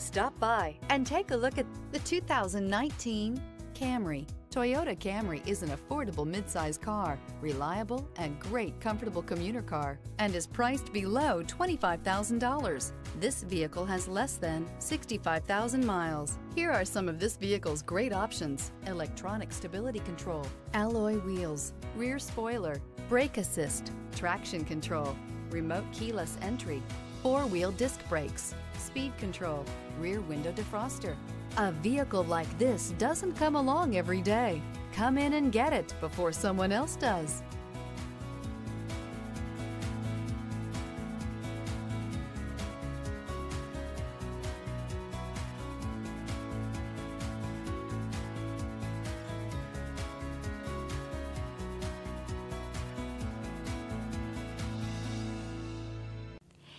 Stop by and take a look at the 2019 Camry. Toyota Camry is an affordable midsize car, reliable and great comfortable commuter car, and is priced below $25,000. This vehicle has less than 65,000 miles. Here are some of this vehicle's great options: electronic stability control, alloy wheels, rear spoiler, brake assist, traction control, remote keyless entry, four-wheel disc brakes, speed control, rear window defroster. A vehicle like this doesn't come along every day. Come in and get it before someone else does.